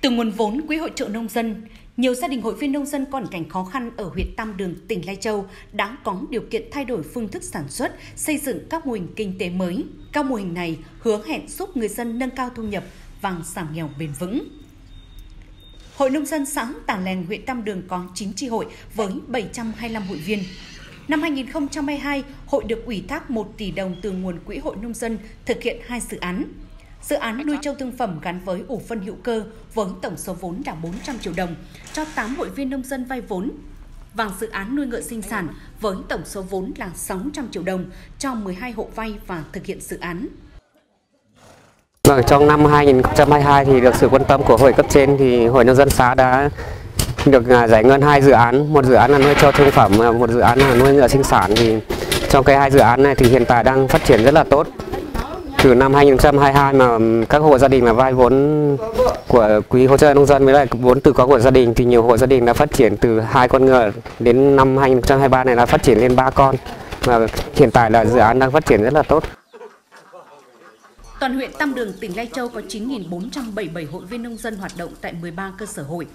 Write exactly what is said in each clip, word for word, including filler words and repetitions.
Từ nguồn vốn Quỹ hỗ trợ nông dân, nhiều gia đình hội viên nông dân có hoàn cảnh khó khăn ở huyện Tam Đường, tỉnh Lai Châu đã có điều kiện thay đổi phương thức sản xuất, xây dựng các mô hình kinh tế mới. Các mô hình này hứa hẹn giúp người dân nâng cao thu nhập và giảm nghèo bền vững. Hội nông dân xã Tà Lèng, huyện Tam Đường có chín chi hội với bảy trăm hai mươi lăm hội viên. Năm hai nghìn không trăm hai mươi hai, hội được ủy thác một tỷ đồng từ nguồn Quỹ hội nông dân thực hiện hai dự án. Dự án nuôi trâu thương phẩm gắn với ủ phân hữu cơ với tổng số vốn là bốn trăm triệu đồng cho tám hội viên nông dân vay vốn, và dự án nuôi ngựa sinh sản với tổng số vốn là sáu trăm triệu đồng cho mười hai hộ vay và thực hiện dự án. Ở trong năm hai nghìn không trăm hai mươi hai thì được sự quan tâm của hội cấp trên thì hội nông dân xã đã được giải ngân hai dự án, một dự án là nuôi trâu thương phẩm, một dự án là nuôi ngựa sinh sản. Thì trong cái hai dự án này thì hiện tại đang phát triển rất là tốt. Từ năm hai nghìn không trăm hai mươi hai mà các hộ gia đình mà vay vốn của Quỹ hỗ trợ nông dân với lại vốn tự có của gia đình thì nhiều hộ gia đình đã phát triển từ hai con ngựa đến năm hai nghìn không trăm hai mươi ba này là phát triển lên ba con, mà hiện tại là dự án đang phát triển rất là tốt. Toàn huyện Tam Đường, tỉnh Lai Châu có chín nghìn bốn trăm bảy mươi bảy hội viên nông dân hoạt động tại mười ba cơ sở hội.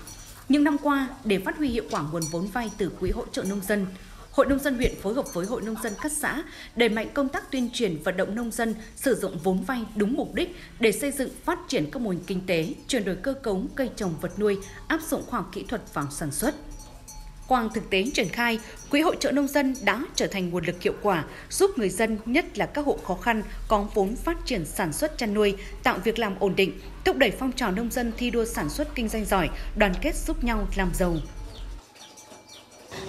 Những năm qua, để phát huy hiệu quả nguồn vốn vay từ Quỹ hỗ trợ nông dân, Hội nông dân huyện phối hợp với Hội nông dân các xã đẩy mạnh công tác tuyên truyền vận động nông dân sử dụng vốn vay đúng mục đích để xây dựng phát triển các mô hình kinh tế, chuyển đổi cơ cấu cây trồng vật nuôi, áp dụng khoa học kỹ thuật vào sản xuất. Qua thực tế triển khai, Quỹ hỗ trợ nông dân đã trở thành nguồn lực hiệu quả giúp người dân, nhất là các hộ khó khăn, có vốn phát triển sản xuất chăn nuôi, tạo việc làm ổn định, thúc đẩy phong trào nông dân thi đua sản xuất kinh doanh giỏi, đoàn kết giúp nhau làm giàu.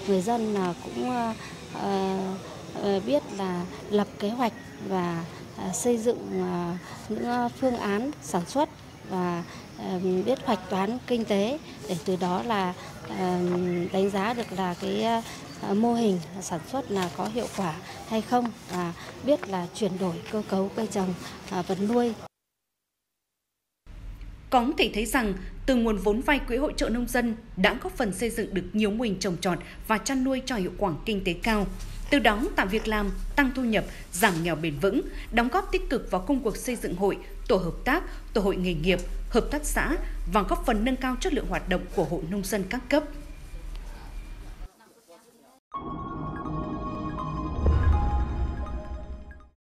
Người dân cũng biết là lập kế hoạch và xây dựng những phương án sản xuất và biết hoạch toán kinh tế để từ đó là đánh giá được là cái mô hình sản xuất là có hiệu quả hay không và biết là chuyển đổi cơ cấu cây trồng vật nuôi. Có thể thấy rằng, từ nguồn vốn vay Quỹ hỗ trợ nông dân đã góp phần xây dựng được nhiều mô hình trồng trọt và chăn nuôi cho hiệu quả kinh tế cao, từ đó tạo việc làm, tăng thu nhập, giảm nghèo bền vững, đóng góp tích cực vào công cuộc xây dựng hội, tổ hợp tác, tổ hội nghề nghiệp, hợp tác xã và góp phần nâng cao chất lượng hoạt động của hội nông dân các cấp.